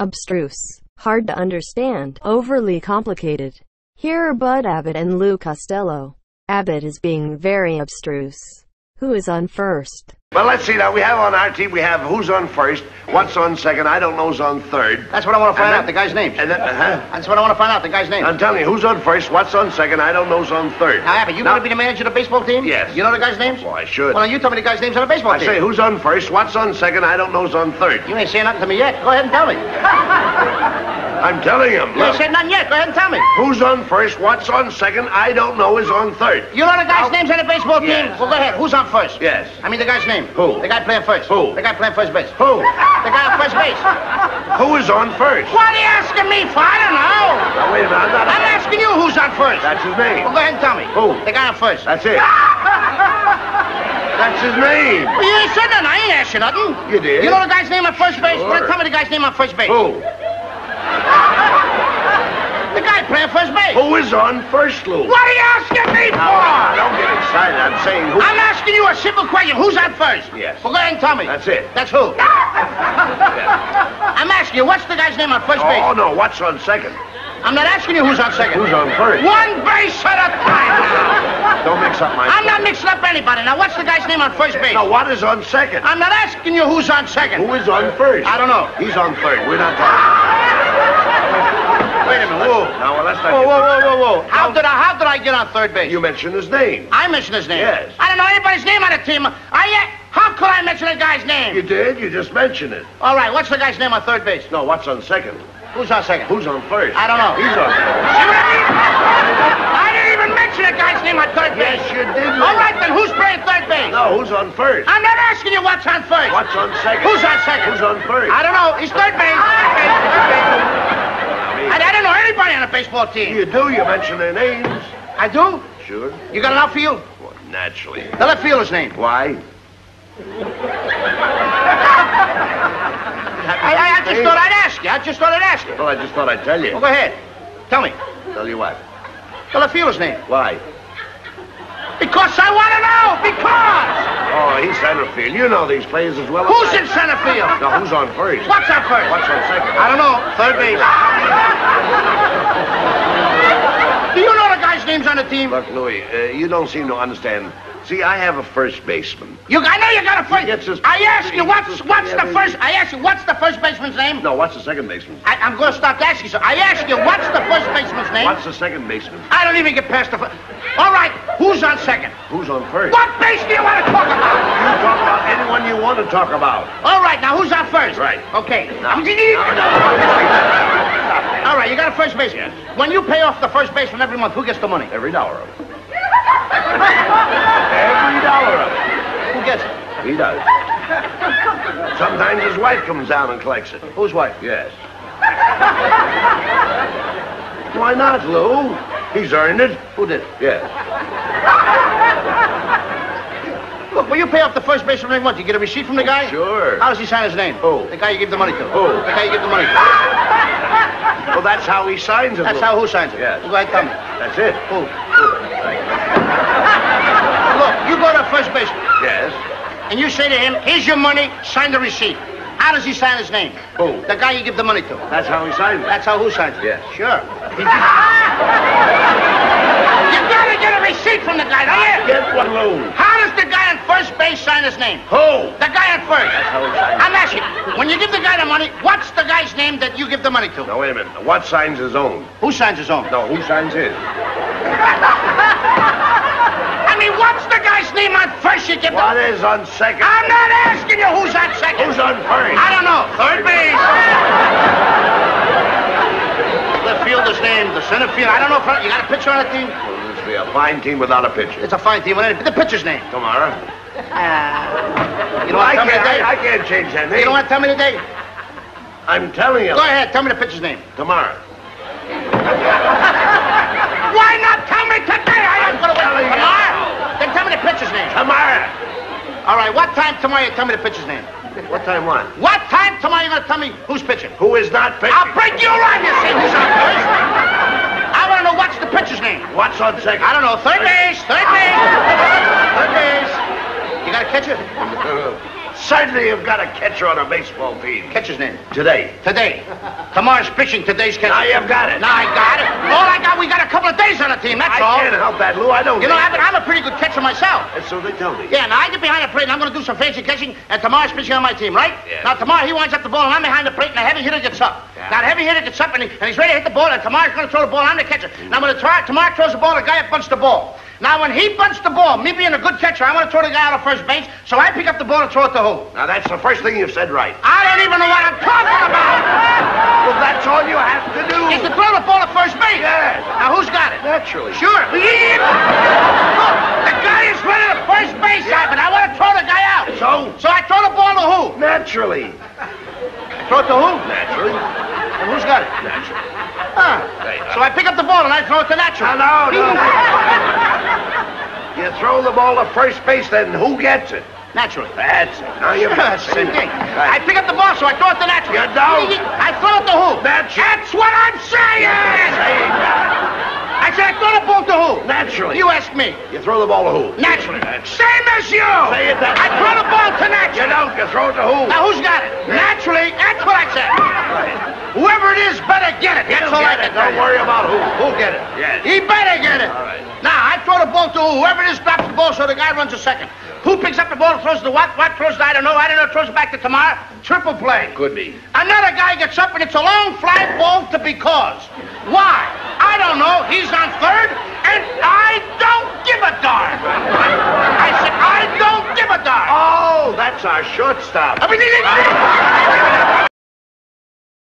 Obstruse, hard to understand, overly complicated. Here are Bud Abbott and Lou Costello. Abbott is being very obstruse. Who is on first? Well, let's see now. We have on our team, we have who's on first, what's on second, I don't know who's on third. That's what I want to find out, the guy's name. That's what I want to find out, the guy's name. I'm telling you, who's on first, what's on second, I don't know who's on third. Now, Abbott, you going to be the manager of the baseball team? Yes. You know the guy's names? Well, I should. Well, now you tell me the guy's names on the baseball team. I say, who's on first, what's on second, I don't know who's on third. You ain't saying nothing to me yet. Go ahead and tell me. I'm telling him. You ain't said nothing yet. Go ahead and tell me. Who's on first, what's on second, I don't know is on third. You know the guy's names on the baseball team? Yes. Well, go ahead. Who's on first? Yes. I mean the guy's name. Who? The guy playing first. Who? The guy playing first base. Who? The guy on first base. Who is on first? What are you asking me for? I don't know. Now, wait a minute. I'm asking you who's on first. That's his name. Well, go ahead and tell me. Who? The guy on first. That's it. That's his name. Well, you ain't said nothing. I ain't asked you nothing. You did. You know the guy's name on first base? Sure. Well, tell me the guy's name on first base. Who? The guy playing first base. Who is on first, Lou? What are you asking me for? Now, don't get excited. I'm saying who... I'm asking you a simple question. Who's on first? Yes. Well, go ahead and tell me. That's it. That's who? Yeah. I'm asking you, what's the guy's name on first base? Oh, no, what's on second? I'm not asking you who's on second. Who's on first? One base at a time now. Don't mix up my... I'm not mixing up anybody. Now, what's the guy's name on first base? No, what is on second? I'm not asking you who's on second. Who is on first? I don't know. He's on third. We're not talking... Wait a minute. Whoa. Now, well, let's not... Whoa. How did I get on third base? You mentioned his name. I mentioned his name? Yes. I don't know anybody's name on the team. How could I mention a guy's name? You did. You just mentioned it. All right. What's the guy's name on third base? No, what's on second? Who's on second? Who's on first? I don't know. He's on first. See what I mean? I didn't even mention a guy's name on third base. Yes, you did. All right, then. Who's playing third base? No, who's on first? I'm not asking you what's on first. What's on second? Who's on second? Who's on first? I don't know. He's third base. Third base. I don't know anybody on a baseball team. You do. You mention their names. I do? Sure. You got an outfield? Well, naturally. The left fielder's name. Why? I just thought I'd ask you. Well, I just thought I'd tell you. Well, go ahead. Tell me. Tell you what? The left fielder's name. Why? Because I want to know! Because! Oh, he's center field. You know these players as well as... Who's in center field? No, who's on first? What's on first? What's on second? I don't know. Third base. Do you know the guy's names on the team? Look, Louie, you don't seem to understand. See, I have a first baseman. I know you got a first... I asked you, what's the first baseman's name? No, what's the second baseman's name? I'm going to stop asking you, sir. I asked you, what's the first baseman's name? What's the second baseman? I don't even get past the first... All right, who's on second? Who's on first? What base do you want to talk about? You talk about anyone you want to talk about. All right, now who's on first? Right. Okay. All right, you got a first baseman. Yes. When you pay off the first baseman every month, who gets the money? Every dollar of it. Every dollar of it. Who gets it? He does. Sometimes his wife comes down and collects it. Whose wife? Yes. Why not, Lou? He's earned it. Who did? Yes. Look, when you pay off the first baseman every month, you get a receipt from the guy? Sure. How does he sign his name? Who? The guy you give the money to. Who? The guy you give the money to. Well, that's how he signs it. That's how who signs it? Yes. Well, go ahead, tell me. That's it. Who? Look, you go to first baseman. Yes. And you say to him, here's your money, sign the receipt. How does he sign his name? Who? The guy you give the money to. That's how he signs it. That's how who signs it? Yes. Sure. You gotta get a receipt from the guy, don't you? Get one, Lou. How does the guy on first base sign his name? Who? The guy on first. That's how he signs it. I'm asking you, when you give the guy the money, what's the guy's name that you give the money to? Now, wait a minute. What signs his own? Who signs his own? No, who signs his? I mean, what's the guy's name on first you give the... What is on second? I'm not asking you who's on second. Who's on first? I don't know. Third base. The fielder's name, the center field. I don't know if... You got a pitcher on the team? Well, this will be a fine team without a pitcher. It's a fine team without a... The pitcher's name. Tomorrow. You know what? I can't change that name. You don't want to tell me today? I'm telling you. Go ahead. Tell me the pitcher's name. Tomorrow. Why not tell me today? I am going to wait tomorrow. Pitcher's name. Tomorrow. All right, what time tomorrow you tell me the pitcher's name? What time what? What time tomorrow you're going to tell me who's pitching? Who is not pitching? I'll break you around, you see who's on first. I want to know what's the pitcher's name. What's on second? I don't know. Third base. You got a catcher? Certainly you've got a catcher on a baseball team. Catcher's name? Today. Today. Tomorrow's pitching, today's catcher. Now you've got it. Now I got it. All I got, we got a couple of days on the team, that's all. I can't help that, Lou. I don't know. You know, I'm a pretty good catcher myself. And so they tell me. Yeah, now I get behind the plate and I'm going to do some fancy catching, and tomorrow's pitching on my team, right? Yeah. Now tomorrow he winds up the ball and I'm behind the plate and the heavy hitter gets up. Yeah. Now the heavy hitter gets up and he's ready to hit the ball, and tomorrow's going to throw the ball, I'm the catcher. And I'm going to try, tomorrow throws the ball, the guy bunts the ball. Now, when he bunts the ball, me being a good catcher, I want to throw the guy out of first base, so I pick up the ball and throw it to who? Now, that's the first thing you've said right. I don't even know what I'm talking about! Well, that's all you have to do. Is to throw the ball at first base. Yes. Now, who's got it? Naturally. Sure. Look, the guy is running at first base, but I want to throw the guy out. So I throw the ball to who? Naturally. I throw it to who? Naturally. And who's got it? Naturally. So I pick up the ball and I throw it to Naturally. No. You throw the ball to first base, then who gets it? Naturally. That's it. Now you're same thing. I pick up the ball, so I throw it to Naturally. You don't. I throw it to who? Naturally. That's what I'm saying! I said I throw the ball to who? Naturally. You asked me. You throw the ball to who? Naturally. Same as you! Say it that way. I throw the ball to Naturally. You don't. You throw it to who? Now who's got it? Naturally. That's what I said. Right. Whoever it is better get it. That's all I can tell you. Don't worry about who. Who'll get it? Yes. He better get it. All right. Now, I throw the ball to who. Whoever it is drops the ball so the guy runs a second. Who picks up the ball and throws the what? What throws the I don't know, throws it back to tomorrow? Triple play. Could be. Another guy gets up and it's a long fly ball to because. Why? I don't know. He's on third and I don't give a darn. I said, I don't give a darn. Oh, that's our shortstop.